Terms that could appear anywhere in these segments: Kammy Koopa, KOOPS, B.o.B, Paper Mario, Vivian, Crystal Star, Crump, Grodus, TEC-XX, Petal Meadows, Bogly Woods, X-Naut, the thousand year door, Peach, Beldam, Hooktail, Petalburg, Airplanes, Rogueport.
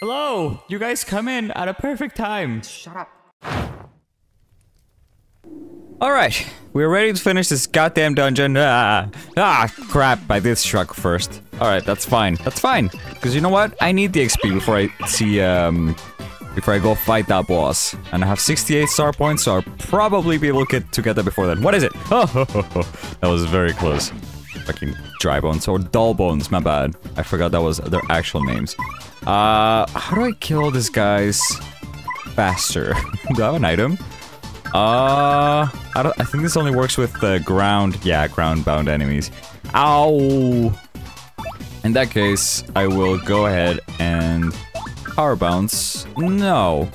Hello! You guys come in at a perfect time. Shut up. Alright, we're ready to finish this goddamn dungeon. Crap, I did shrug first. Alright, that's fine. That's fine. Because you know what? I need the XP before I see, before I go fight that boss. And I have 68 star points, so I'll probably be able to get that before then. What is it? Oh, ho, ho, ho. That was very close. Fucking dry bones, or dull bones, my bad. I forgot that was their actual names. How do I kill these guys faster? Do I have an item? I think this only works with the ground. Yeah, ground-bound enemies. Ow! In that case, I will go ahead and power bounce. No.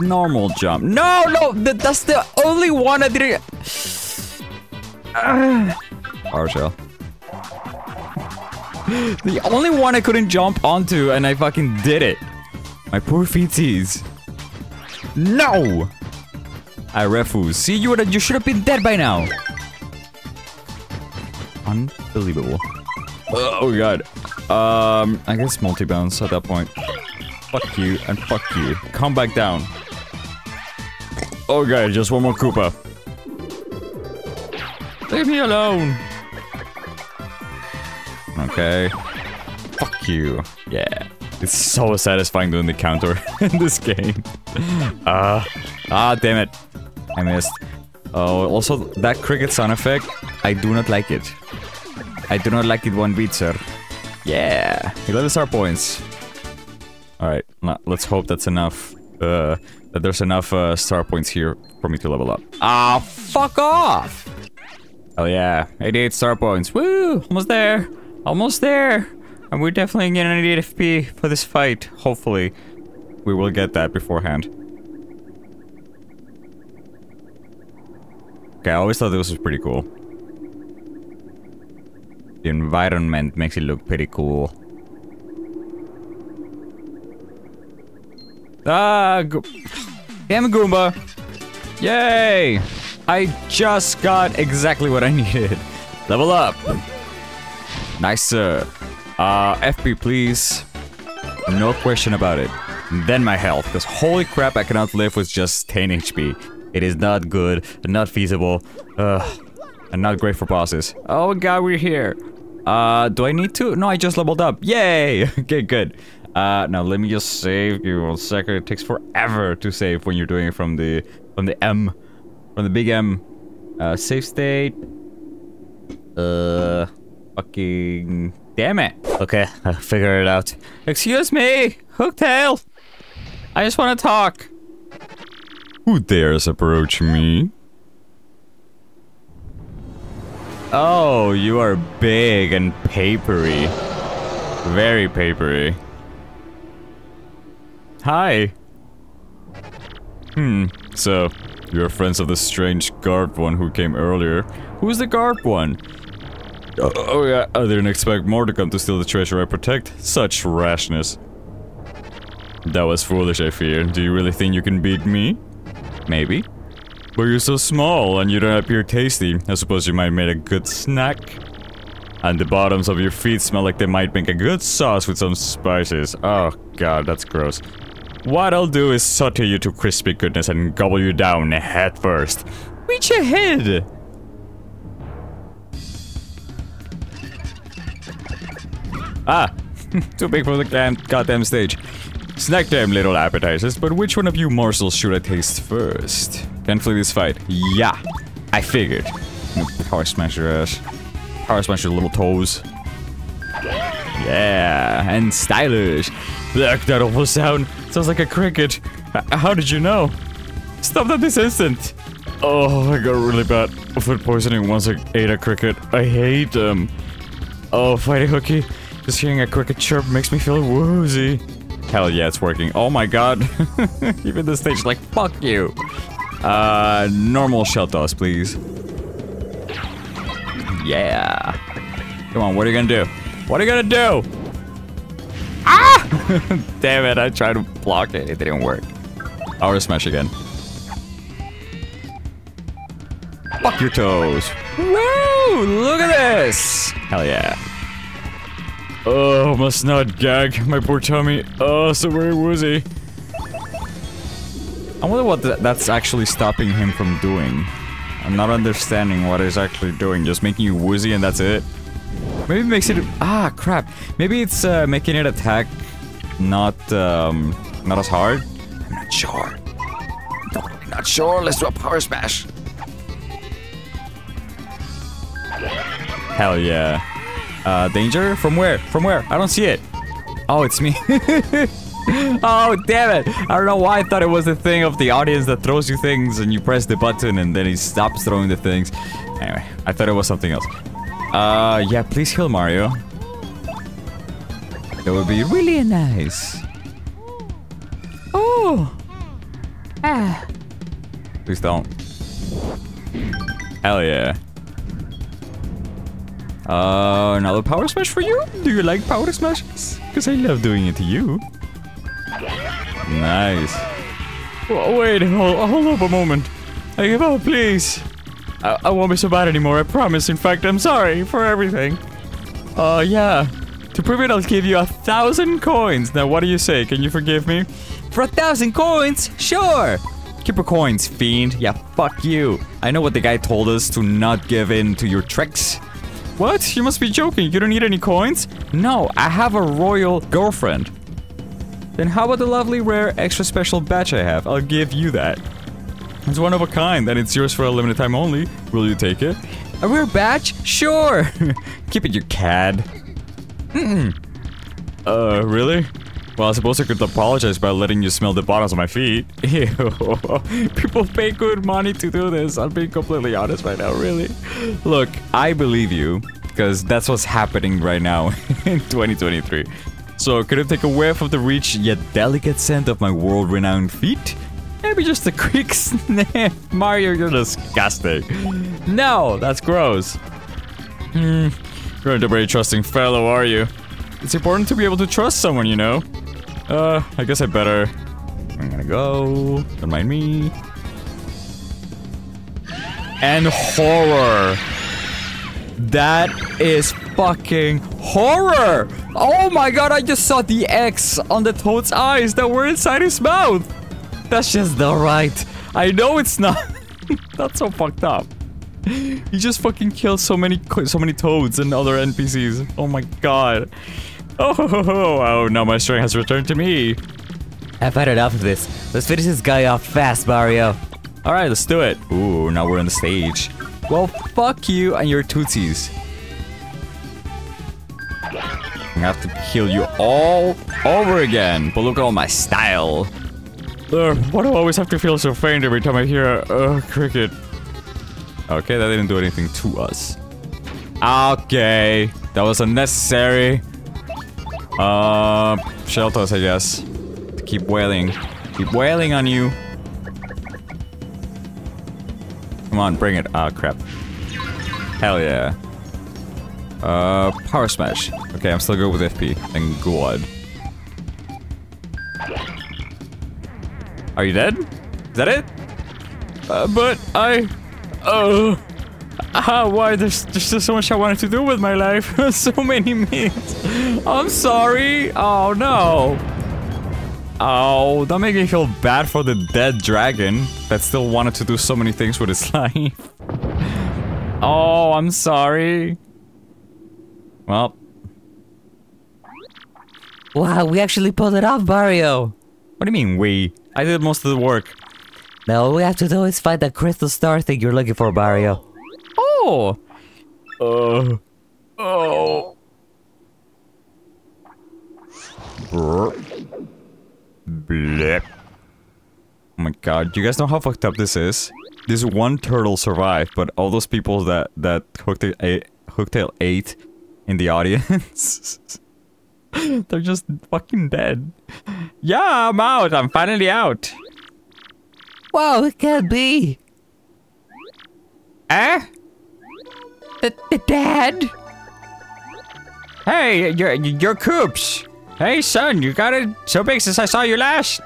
Normal jump. No, no! That's the only one I didn't... Power shell. The only one I couldn't jump onto, and I fucking did it. My poor feeties. No! I refuse. See, you should have been dead by now. Unbelievable. Oh god. I guess multi-bounce at that point. Fuck you and fuck you. Come back down. Oh god, just one more Koopa. Leave me alone. Okay. Fuck you. Yeah. It's so satisfying doing the counter in this game. Damn it. I missed. Oh, also, that cricket sound effect, I do not like it. I do not like it one bit, sir. Yeah. 11 star points. Alright, let's hope that's enough. That there's enough star points here for me to level up. Ah, fuck off! Oh yeah, 88 star points. Woo! Almost there. Almost there. And we're definitely getting 88 FP for this fight. Hopefully, we will get that beforehand. Okay, I always thought this was pretty cool. The environment makes it look pretty cool. Ah! Damn Goomba! Yay! I just got exactly what I needed. Level up. Nice, sir. FP, please. No question about it. And then my health, because holy crap, I cannot live with just 10 HP. It is not good, not feasible, and not great for bosses. Oh god, we're here. Do I need to? No, I just leveled up. Yay! Okay, good. Now let me just save you one second. It takes forever to save when you're doing it from the big M. Save state. Fucking... Damn it. Okay, I'll figure it out. Excuse me, Hooktail. I just want to talk. Who dares approach me? Oh, you are big and papery. Very papery. Hi. So... You're friends of the strange garbed one who came earlier. Who's the garbed one? Oh yeah, I didn't expect more to come to steal the treasure I protect. Such rashness. That was foolish, I fear. Do you really think you can beat me? Maybe. But you're so small and you don't appear tasty. I suppose you might make a good snack. And the bottoms of your feet smell like they might make a good sauce with some spices. Oh god, that's gross. What I'll do is saute you to crispy goodness and gobble you down head first. Reach ahead! Ah! Too big for the goddamn stage. Snack time, little appetizers, but which one of you morsels should I taste first? Can't flee this fight. Yeah! I figured. Power smash your ass. Power smash your little toes. Yeah! And stylish! Look, that awful sound. Sounds like a cricket. How did you know? Stop that this instant! Oh, I got really bad food poisoning once I ate a cricket. I hate them. Oh, fighting hooky. Just hearing a cricket chirp makes me feel woozy. Hell yeah, it's working. Oh my god. Even this stage is like, fuck you. Normal shell toss, please. Yeah. Come on, what are you gonna do? What are you gonna do? Ah! Damn it, I tried to block it. It didn't work. Power smash again. Fuck your toes. Woo! Look at this! Hell yeah. Oh, must not gag my poor tummy. Oh, so very woozy. I wonder what that's actually stopping him from doing. I'm not understanding what he's actually doing. Just making you woozy and that's it. Maybe it makes it... Ah, crap. Maybe it's making it attack not as hard. I'm not sure. No, I'm not sure. Let's do a power smash. Hell yeah. Danger? From where? From where? I don't see it. Oh, it's me. Oh, damn it. I don't know why I thought it was the thing of the audience that throws you things and you press the button and then he stops throwing the things. Anyway, I thought it was something else. Yeah, please heal Mario. That would be really nice. Oh. Ah. Please don't. Hell yeah. Another power smash for you? Do you like power smashes? Because I love doing it to you. Nice. Oh, wait, hold up a moment. I give up, please. I won't be so bad anymore, I promise. In fact, I'm sorry for everything. Yeah. To prove it, I'll give you 1,000 coins. Now, what do you say? Can you forgive me? For 1,000 coins? Sure! Keep your coins, fiend. Yeah, fuck you. I know what the guy told us to not give in to your tricks. What? You must be joking. You don't need any coins? No, I have a royal girlfriend. Then how about the lovely, rare, extra special batch I have? I'll give you that. It's one of a kind, and it's yours for a limited time only. Will you take it? A rare batch? Sure! Keep it, you cad. Really? Well, I suppose I could apologize by letting you smell the bottoms of my feet. Ew. People pay good money to do this. I'm being completely honest right now, really. Look, I believe you, because that's what's happening right now in 2023. So, could I take a whiff of the rich yet delicate scent of my world-renowned feet? Maybe just a quick sniff. Mario, you're disgusting. No, that's gross. You're not a very trusting fellow, are you? It's important to be able to trust someone, you know? I guess I better... I'm gonna go... Don't mind me... And horror! That is fucking horror! Oh my god, I just saw the X on the toad's eyes that were inside his mouth! That's just not right. I know it's not... That's so fucked up. He just fucking killed so many toads and other NPCs. Oh my god. Oh, now my strength has returned to me. I've had enough of this. Let's finish this guy off fast, Mario. Alright, let's do it. Ooh, now we're on the stage. Well, fuck you and your tootsies. I'm gonna have to heal you all over again. But look at all my style. Why do I always have to feel so faint every time I hear a cricket? Okay, that didn't do anything to us. Okay, that was unnecessary. Shelters, I guess. To keep wailing. Keep wailing on you. Come on, bring it. Ah, crap. Hell yeah. Power smash. Okay, I'm still good with FP. Thank god. Are you dead? Is that it? But I... Oh. Why? There's just so much I wanted to do with my life. So many memes. I'm sorry. Oh, no. Oh, that made me feel bad for the dead dragon that still wanted to do so many things with his life. Oh, I'm sorry. Well. Wow, we actually pulled it off, Mario. What do you mean, we? I did most of the work. Now all we have to do is find that Crystal Star thing you're looking for, Mario. Oh! Oh! Blip. Oh my god, you guys know how fucked up this is? This one turtle survived, but all those people that Hooktail ate in the audience... They're just fucking dead. Yeah, I'm out! I'm finally out! Wow, it can't be. Eh? Dad? Hey, you're Koops. Hey, son, you got it so big since I saw you last.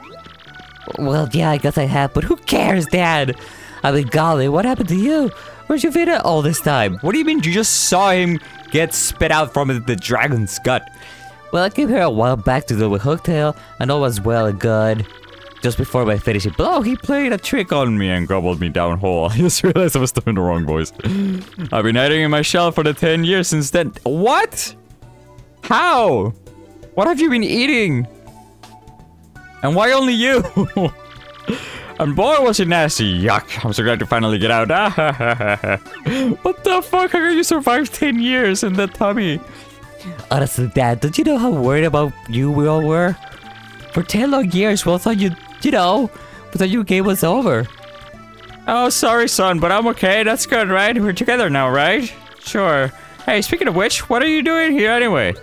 Well, yeah, I guess I have, but who cares, Dad? I mean, golly, what happened to you? Where's your Veda all this time? What do you mean you just saw him get spit out from the dragon's gut? Well, I came here a while back to deal with Hooktail, and all was well and good. Just before my finishing blow, he played a trick on me and gobbled me down whole. I just realized I was doing the wrong voice. I've been hiding in my shell for the 10 years since then. What? How? What have you been eating? And why only you? And boy, was it nasty. Yuck. I'm so glad to finally get out. What the fuck? How can you survive 10 years in that tummy? Honestly, Dad, don't you know how worried about you we all were? For 10 long years, we all thought your game was over. Oh, sorry, son, but I'm okay. That's good, right? We're together now, right? Sure. Hey, speaking of which, what are you doing here anyway?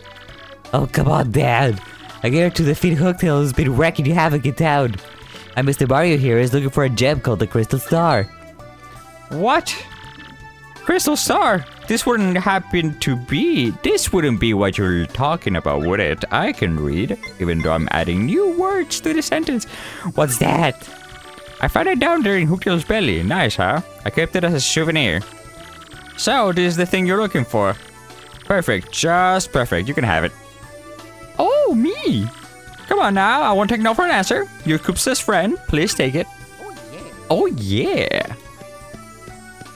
Oh, come on, Dad. I came here to defeat Hooktail, who's been wrecking havoc in town. And Mr. Mario here is looking for a gem called the Crystal Star. What? Crystal Star? This wouldn't happen to be. This wouldn't be what you're talking about, would it? I can read, even though I'm adding new words to the sentence. What's that? I found it down there in Hooktail's belly. Nice, huh? I kept it as a souvenir. So, this is the thing you're looking for. Perfect. Just perfect. You can have it. Oh, me! Come on now. I won't take no for an answer. You're Koops's friend. Please take it. Oh, yeah. Oh, yeah.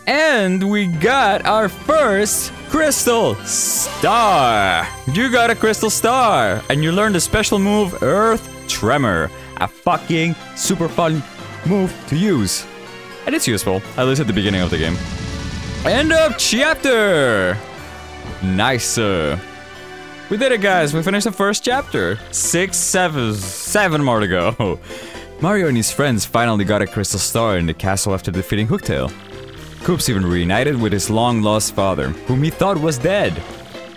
And we got our first Crystal Star! You got a Crystal Star! And you learned a special move, Earth Tremor. A fucking super fun move to use. And it's useful, at least at the beginning of the game. End of chapter! Nice. We did it, guys. We finished the first chapter. Seven more to go. Mario and his friends finally got a Crystal Star in the castle after defeating Hooktail. Koops even reunited with his long-lost father, whom he thought was dead.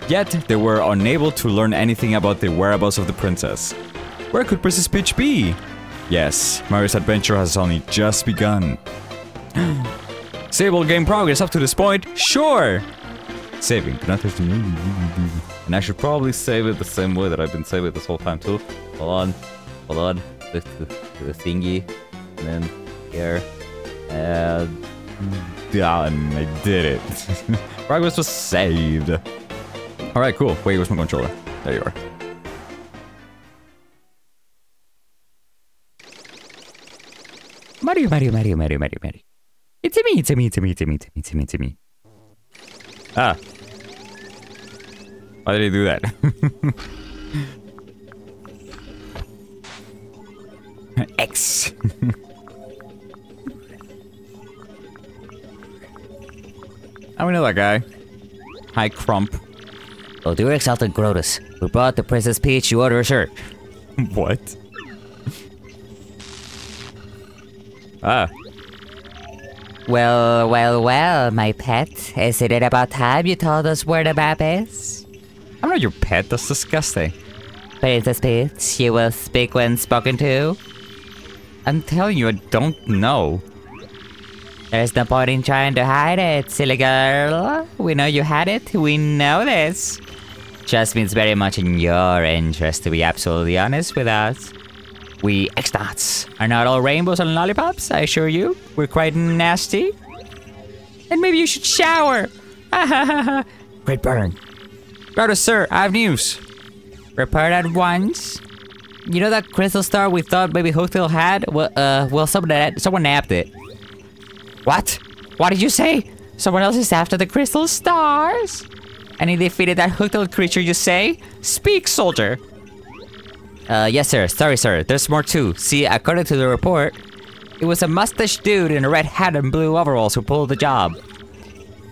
Yet, they were unable to learn anything about the whereabouts of the princess. Where could Princess Peach be? Yes, Mario's adventure has only just begun. Sable game progress up to this point? Sure! Saving. And I should probably save it the same way that I've been saving it this whole time too. Hold on. Hold on. The thingy. And then here. And... done. I did it. Progress was saved. Alright, cool. Wait, where's my controller? There you are. Mario. It's a me. Ah. Why did he do that? X. I know that guy. Hi, Crump. Oh, dear exalted Grodus, we brought the Princess Peach to order a shirt. What? Ah. Well, my pet. Isn't it about time you told us where the map is? I'm not your pet, that's disgusting. Princess Peach, you will speak when spoken to? I'm telling you, I don't know. There's no point in trying to hide it, silly girl. We know you had it, we know this. Just means very much in your interest to be absolutely honest with us. We X-Nauts are not all rainbows and lollipops, I assure you. We're quite nasty. And maybe you should shower. Great burn. Brother, sir, I have news. Report at once. You know that Crystal Star we thought maybe Hooktail had? Well, someone nabbed it. What? What did you say? Someone else is after the Crystal Stars? And he defeated that Hooktail creature, you say? Speak, soldier! Yes, sir. Sorry, sir. There's more, too. See, according to the report, it was a mustached dude in a red hat and blue overalls who pulled the job.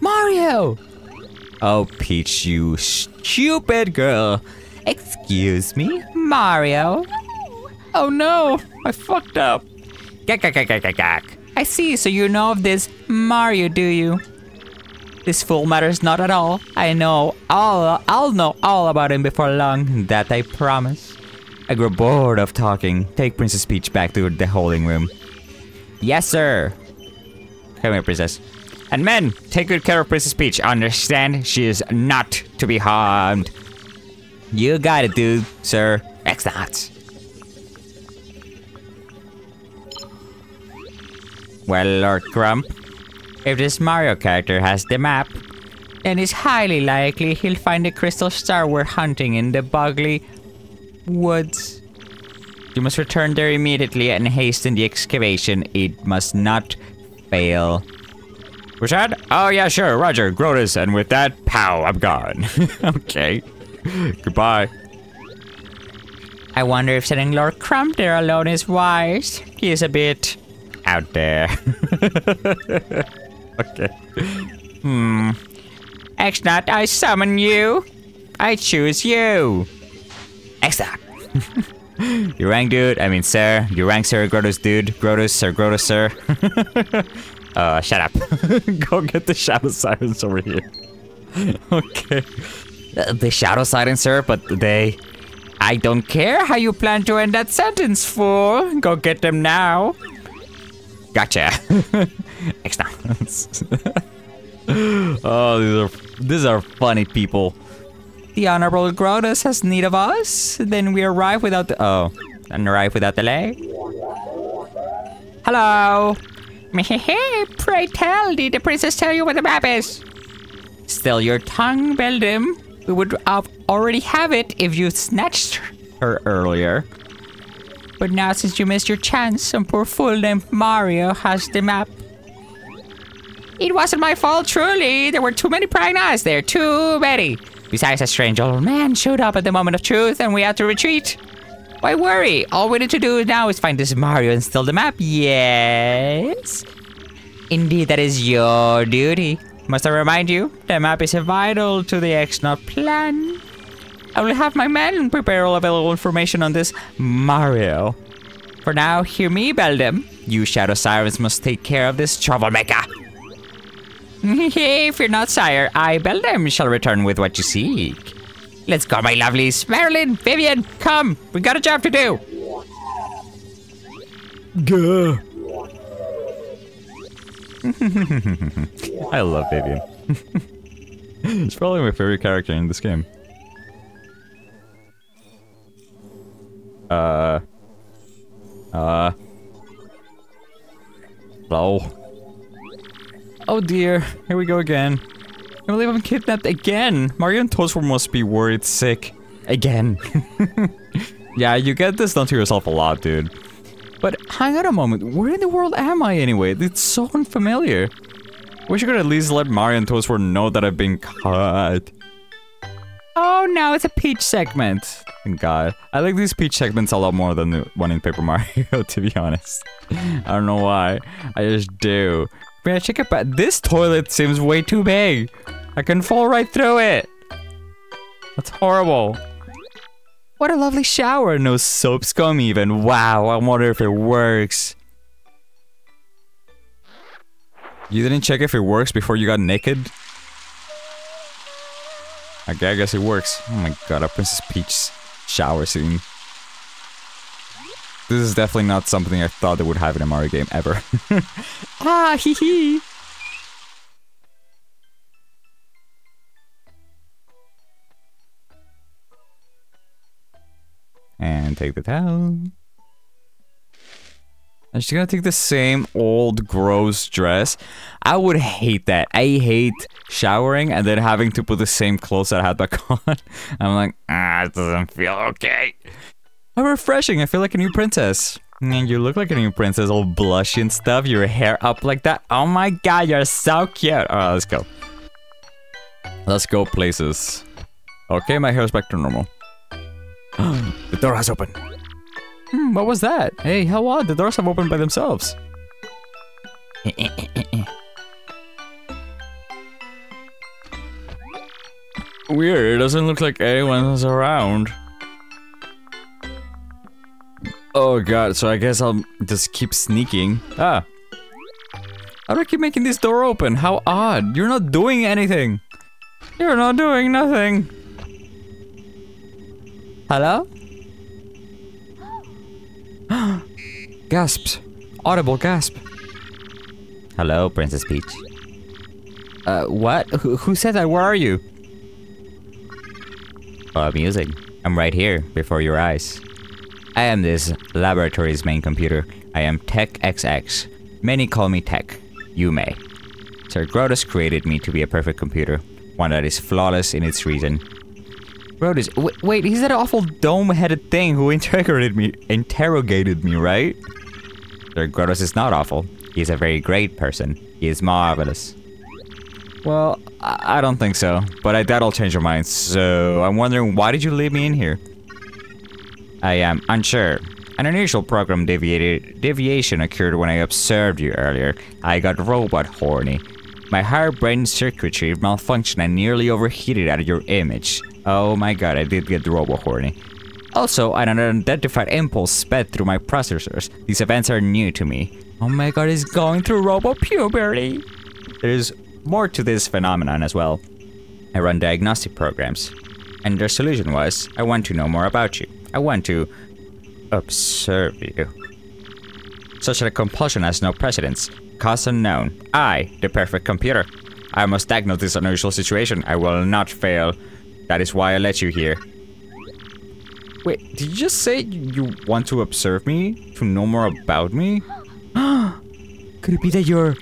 Mario! Oh, Peach, you stupid girl. Excuse me? Mario? Oh, no. I fucked up. Gak. I see, so you know of this Mario, do you? This fool matters not at all. I'll know all about him before long, that I promise. I grow bored of talking. Take Princess Peach back to the holding room. Yes, sir. Come here, Princess. And men, take good care of Princess Peach. Understand? She is not to be harmed. You got it, dude, sir. X-Naut. Well, Lord Crump, If this Mario character has the map, then it's highly likely he'll find the Crystal Star we're hunting in the Bogly Woods. You must return there immediately and hasten the excavation. It must not fail. Rashad? Oh yeah, sure. Roger. Grodus. And with that, pow, I'm gone. Okay. Goodbye. I wonder if sending Lord Crump there alone is wise. He is a bit out there. Okay. X-Naut, I summon you. I choose you. X-Naut. You rank, dude. I mean, sir. You rank, sir. Grodus, dude. Grodus, sir. Grodus, sir. Shut up. Go get the Shadow Sirens over here. Okay. The Shadow Sirens, sir, but they... I don't care how you plan to end that sentence, fool. Go get them now. Gotcha. Excellent. Oh, these are funny people. The Honorable Grodus has need of us. Then we arrive without the... Oh. Arrive without delay. Hello. Pray tell, did the princess tell you what the map is? Still your tongue, Beldam. We would already have it if you snatched her earlier. But now, since you missed your chance, some poor fool named Mario has the map. It wasn't my fault, truly. There were too many prying eyes there. Too many. Besides, a strange old man showed up at the moment of truth and we had to retreat. Why worry? All we need to do now is find this Mario and steal the map. Yes. Indeed, that is your duty. Must I remind you, the map is vital to the X-Naut plan. I will have my men prepare all available information on this Mario. For now, hear me, Beldam. You Shadow Sirens must take care of this troublemaker. If you're not, sire, I, Beldam, shall return with what you seek. Let's go, my lovelies. Marilyn, Vivian, come. We got a job to do. Gah. I love Vivian. It's probably my favorite character in this game. Oh dear. Here we go again. I believe I'm kidnapped again. Mario and Toadstool must be worried sick. Again. Yeah, you get this done to yourself a lot, dude. But hang on a moment. Where in the world am I anyway? It's so unfamiliar. Wish I could at least let Mario and Toadstool know that I've been caught. Oh, now it's a Peach segment. Thank God. I like these Peach segments a lot more than the one in Paper Mario, to be honest. I don't know why. I just do. May I check it back? This toilet seems way too big. I can fall right through it. That's horrible. What a lovely shower. No soap scum even. Wow, I wonder if it works. You didn't check if it works before you got naked? Okay, I guess it works. Oh my God, a Princess Peach shower scene. This is definitely not something I thought they would have in a Mario game ever. Ah, hee hee. And take the towel. I'm just gonna take the same old gross dress. I would hate that. I hate showering and then having to put the same clothes that I had back on. I'm like, ah, it doesn't feel okay. How refreshing, I feel like a new princess. And you look like a new princess, all blushy and stuff, your hair up like that. Oh my God, you're so cute. Alright, let's go. Let's go places. Okay, my hair's back to normal. The door has opened. What was that? Hey, how odd, the doors have opened by themselves. Weird, it doesn't look like anyone's around. Oh God, so I guess I'll just keep sneaking. Ah. How do I keep making this door open? How odd. You're not doing anything. You're not doing nothing. Hello? Gasps. Audible gasp. Hello, Princess Peach. What? Who said that? Where are you? Music. I'm right here, before your eyes. I am this laboratory's main computer. I am TEC-XX. Many call me Tech. You may. So Grodus created me to be a perfect computer. One that is flawless in its reason. Grodus, wait, he's that awful dome-headed thing who interrogated me, right? Sir Grodus is not awful. He is a very great person. He is marvelous. Well, I don't think so, but I doubt I'll change your mind, so I'm wondering, why did you leave me in here? I am unsure. An unusual program deviation occurred when I observed you earlier. I got robot horny. My higher brain circuitry malfunctioned and nearly overheated at your image. Oh my god, I did get robot horny. Also, an unidentified impulse sped through my processors. These events are new to me. Oh my god, he's going through robot puberty! There's more to this phenomenon as well. I run diagnostic programs. And their solution was, I want to know more about you. I want to observe you. Such a compulsion has no precedence. Cause unknown. I, the perfect computer. I must diagnose this unusual situation. I will not fail. That is why I let you here. Wait, did you just say you want to observe me? To know more about me? Could it be that you're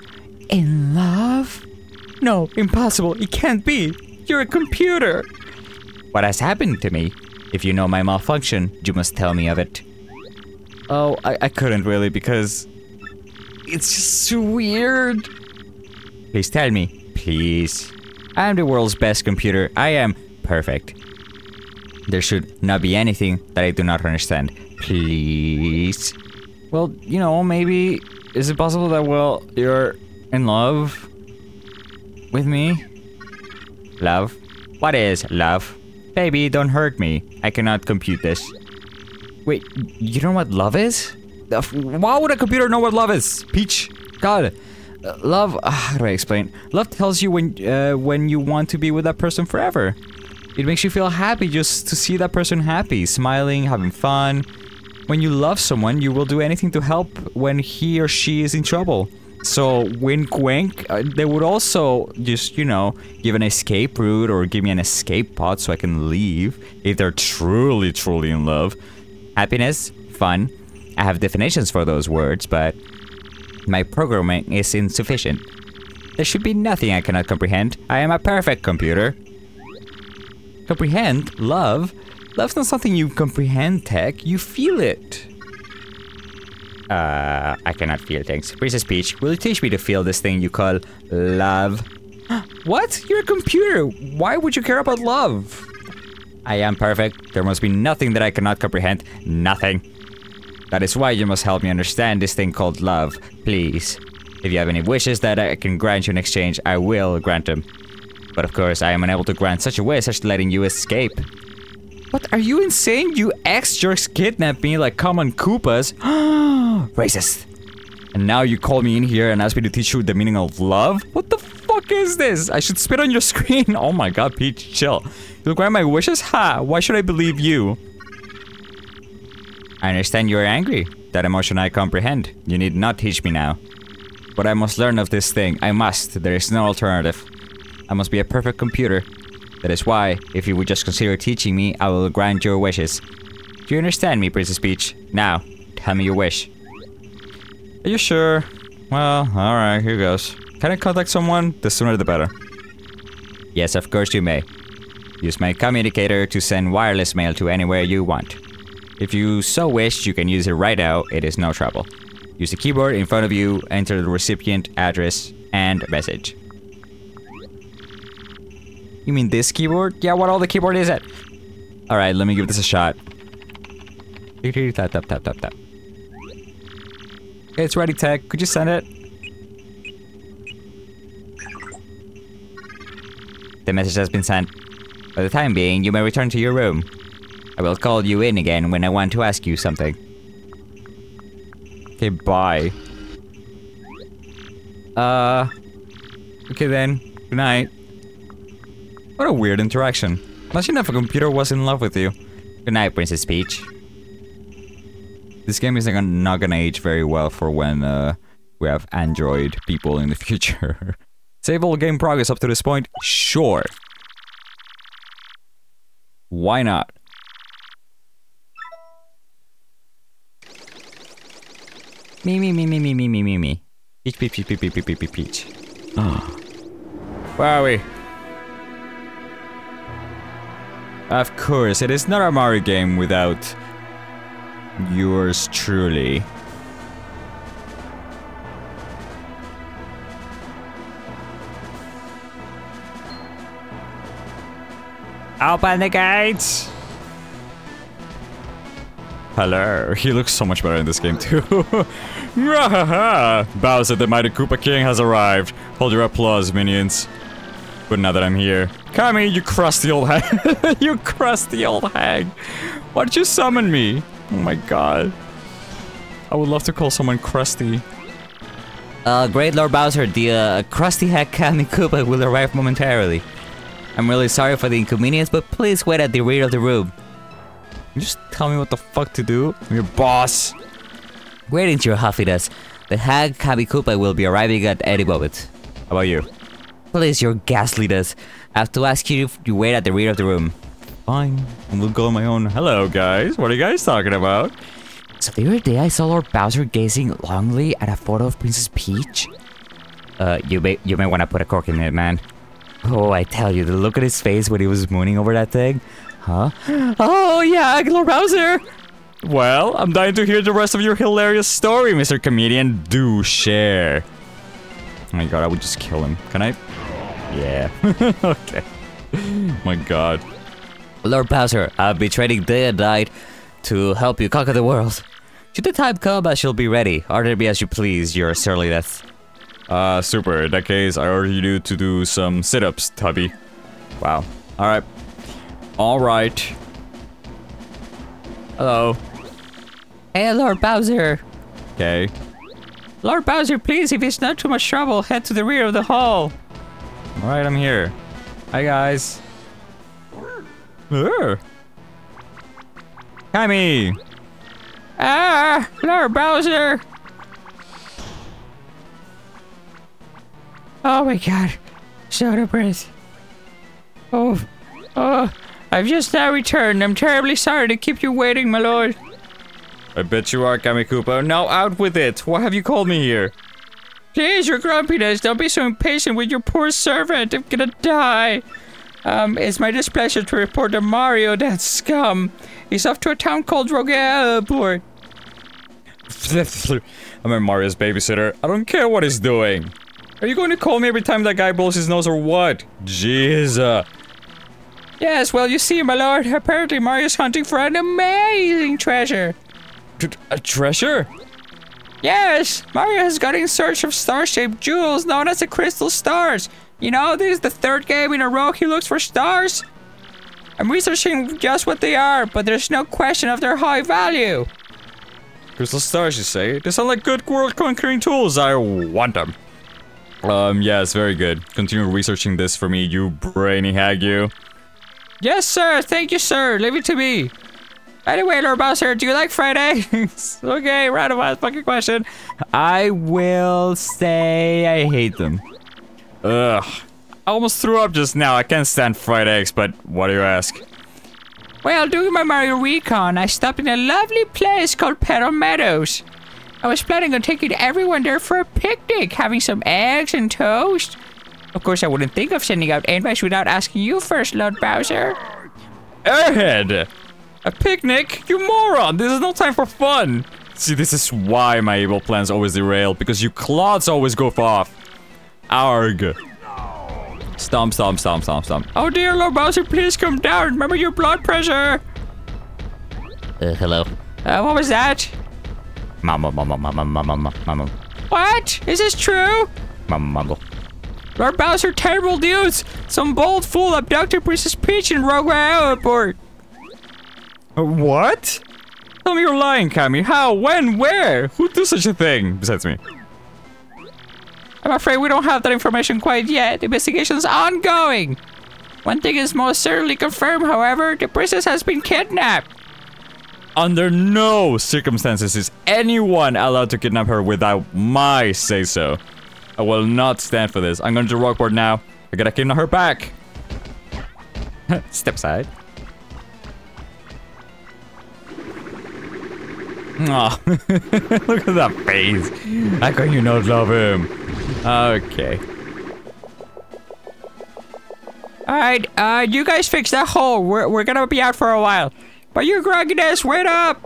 in love? No, impossible. It can't be. You're a computer. What has happened to me? If you know my malfunction, you must tell me of it. Oh, I couldn't really because... it's just so weird. Please tell me. Please. I am the world's best computer. I am perfect. There should not be anything that I do not understand. Please. Well, you know, maybe... is it possible that, well, you're in love? With me? Love? What is love? Baby, don't hurt me. I cannot compute this. Wait, you know what love is? Why would a computer know what love is? Peach. God. Love... how do I explain? Love tells you when you want to be with that person forever. It makes you feel happy just to see that person happy, smiling, having fun. When you love someone, you will do anything to help when he or she is in trouble. So, wink wink, they would also just, you know, give an escape route or give me an escape pod so I can leave if they're truly, truly in love. Happiness, fun. I have definitions for those words, but my programming is insufficient. There should be nothing I cannot comprehend. I am a perfect computer. Comprehend? Love? Love's not something you comprehend, Tech. You feel it. I cannot feel things. Princess Peach, will you teach me to feel this thing you call love? What? You're a computer. Why would you care about love? I am perfect. There must be nothing that I cannot comprehend. Nothing. That is why you must help me understand this thing called love. Please. If you have any wishes that I can grant you in exchange, I will grant them. But of course, I am unable to grant such a wish as letting you escape. What? Are you insane? You ex-jerks kidnapped me like common Koopas. Racist. And now you call me in here and ask me to teach you the meaning of love? What the fuck is this? I should spit on your screen. Oh my god, Peach, chill. You'll grant my wishes? Ha! Why should I believe you? I understand you are angry. That emotion I comprehend. You need not teach me now. But I must learn of this thing. I must. There is no alternative. I must be a perfect computer. That is why, if you would just consider teaching me, I will grant your wishes. Do you understand me, Princess Peach? Now, tell me your wish. Are you sure? Well, alright, here goes. Can I contact someone? The sooner the better. Yes, of course you may. Use my communicator to send wireless mail to anywhere you want. If you so wish, you can use it right now. It is no trouble. Use the keyboard in front of you, enter the recipient address and message. You mean this keyboard? Yeah, what all the keyboard is it? Alright, let me give this a shot. Tap, tap, tap, tap, tap. It's ready, Tech. Could you send it? The message has been sent. For the time being, you may return to your room. I will call you in again when I want to ask you something. Okay, bye. Okay then. Good night. What a weird interaction. Imagine if a computer was in love with you. Good night, Princess Peach. This game is not gonna age very well for when we have Android people in the future. Save all game progress up to this point? Sure. Why not? Me, me, me, me, me, me, me, me, me. Peach, peach, peach, peach, peach, peach, peach, peach. Where are we? Of course, it is not a Mario game without yours truly. Open the gates! Hello. He looks so much better in this game too. Bowser the mighty Koopa King has arrived. Hold your applause, minions. But now that I'm here. Kammy, you crusty old hag. You crusty old hag. Why did you summon me? Oh my god. I would love to call someone crusty. Great Lord Bowser, the crusty hag Kammy Koopa will arrive momentarily. I'm really sorry for the inconvenience, but please wait at the rear of the room. You just tell me what the fuck to do? I'm your boss! Greetings, your Huffiness. The hag Kammy Koopa will be arriving at any moment. How about you? Please, your ghastliness. I have to ask you if you wait at the rear of the room. Fine. And we'll go on my own. Hello, guys. What are you guys talking about? So the other day I saw Lord Bowser gazing longingly at a photo of Princess Peach. You may want to put a cork in it, man. Oh, I tell you, the look at his face when he was mooning over that thing. Huh? Oh, yeah, Lord Bowser! Well, I'm dying to hear the rest of your hilarious story, Mr. Comedian. Do share. Oh my god, I would just kill him. Can I? Yeah. Okay. My god. Lord Bowser, I'll be trading day and night to help you conquer the world. Should the time come, I shall be ready. Order me as you please, your surliness. Super. In that case, I order you to do some sit-ups, Tubby. Wow. Alright. Alright. Hello. Hey, Lord Bowser. Okay. Lord Bowser, please, if it's not too much trouble, head to the rear of the hall. Alright, I'm here. Hi, guys. Kammy! Ah! Lord Bowser! Oh my god, so depressed. Oh, I've just now returned. I'm terribly sorry to keep you waiting, my lord. I bet you are, Kammy Koopa. Now out with it. Why have you called me here? Please, your grumpiness, don't be so impatient with your poor servant. I'm gonna die. It's my displeasure to report that Mario, that scum, is off to a town called Rogueport. I'm Mario's babysitter. I don't care what he's doing. Are you going to call me every time that guy blows his nose or what? Jesus. Yes, well, you see, my lord, apparently Mario's hunting for an amazing treasure. A treasure? Yes, Mario has gone in search of star-shaped jewels known as the Crystal Stars. You know, this is the third game in a row he looks for stars. I'm researching just what they are, but there's no question of their high value. Crystal Stars, you say? They sound like good world-conquering tools. I want them. Yes, very good. Continue researching this for me, you brainy hag, you. Yes, sir. Thank you, sir. Leave it to me. Anyway, Lord Bowser, do you like Fridays? Okay, randomized fucking question. I will say I hate them. Ugh. I almost threw up just now. I can't stand fried eggs, but what do you ask? Well, during my Mario recon, I stopped in a lovely place called Petal Meadows. I was planning on taking everyone there for a picnic, having some eggs and toast. Of course, I wouldn't think of sending out invites without asking you first, Lord Bowser. Airhead! A picnic? You moron! This is no time for fun! See, this is why my evil plans always derail, because you clods always go off. Arg. Stomp, stomp, stomp, stomp, stomp. Oh dear, Lord Bowser, please come down. Remember your blood pressure. Hello. What was that? Mama. What? Is this true? Mama, mumble. Lord Bowser, terrible dudes! Some bold fool abducted Princess Peach in Rogue Airport. What? Tell me you're lying, Kammy. How? When? Where? Who'd do such a thing? Besides me. I'm afraid we don't have that information quite yet. The investigation's ongoing. One thing is most certainly confirmed, however. The princess has been kidnapped. Under no circumstances is anyone allowed to kidnap her without my say-so. I will not stand for this. I'm going to Rogueport now. I gotta kidnap her back. Step aside. Oh, look at that face. How can you not love him? Okay. Alright, you guys fix that hole. We're gonna be out for a while. But you Grogginess, wait up!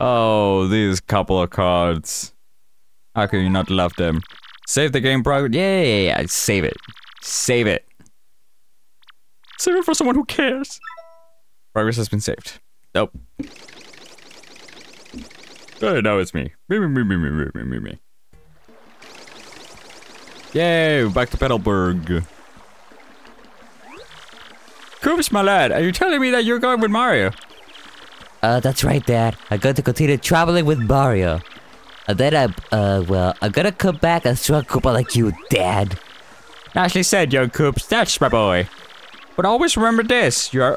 Oh, these couple of cards. How can you not love them? Save the game progress. Yeah, save it. Save it. Save it for someone who cares. Progress has been saved. Nope. Oh, now it's me. Me. Yay, back to Petalburg. Koops, my lad, are you telling me that you're going with Mario? That's right, Dad. I'm going to continue traveling with Mario. And then I'm gonna come back and strong Koopa like you, Dad. Nicely said, young Koops. That's my boy. But always remember this. You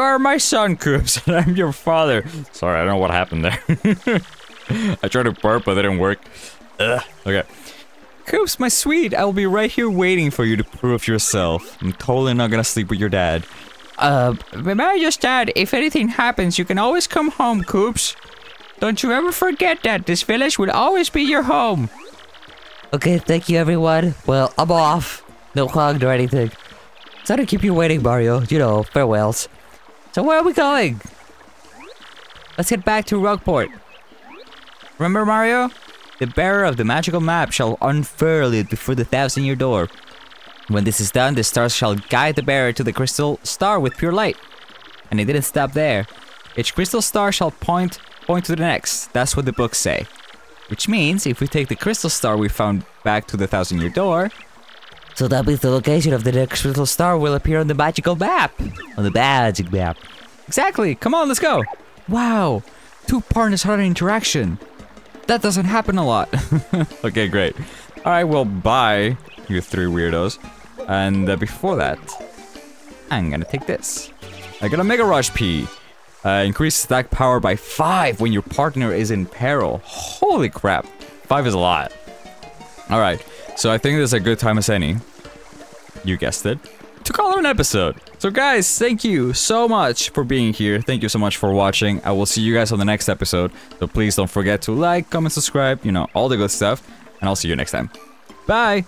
are my son, Koops, and I'm your father. Sorry, I don't know what happened there. I tried to burp, but it didn't work. Okay. Koops, my sweet, I will be right here waiting for you to prove yourself. I'm totally not gonna sleep with your dad. May I just add, if anything happens, you can always come home, Koops. Don't you ever forget that. This village will always be your home. Okay, thank you, everyone. Well, I'm off. No hug or anything. Sorry to keep you waiting, Mario. You know, farewells. So where are we going? Let's get back to Rogueport. Remember, Mario? The bearer of the magical map shall unfurl it before the 1000-year door. When this is done, the stars shall guide the bearer to the crystal star with pure light. And it didn't stop there. Each crystal star shall point to the next. That's what the books say. Which means, if we take the crystal star we found back to the 1000-year door... So that means the location of the next crystal star will appear on the magical map. On the magic map. Exactly! Come on, let's go! Wow! Two partners had an interaction. That doesn't happen a lot. Okay, great. Alright, well, bye. You three weirdos. And before that, I'm gonna take this. I got a Mega Rush P. Increase stack power by 5 when your partner is in peril. Holy crap. 5 is a lot. Alright, so I think this is a good time as any. You guessed it. To call it an episode. So guys, thank you so much for being here. Thank you so much for watching. I will see you guys on the next episode. So please don't forget to like, comment, subscribe, you know, all the good stuff. And I'll see you next time. Bye!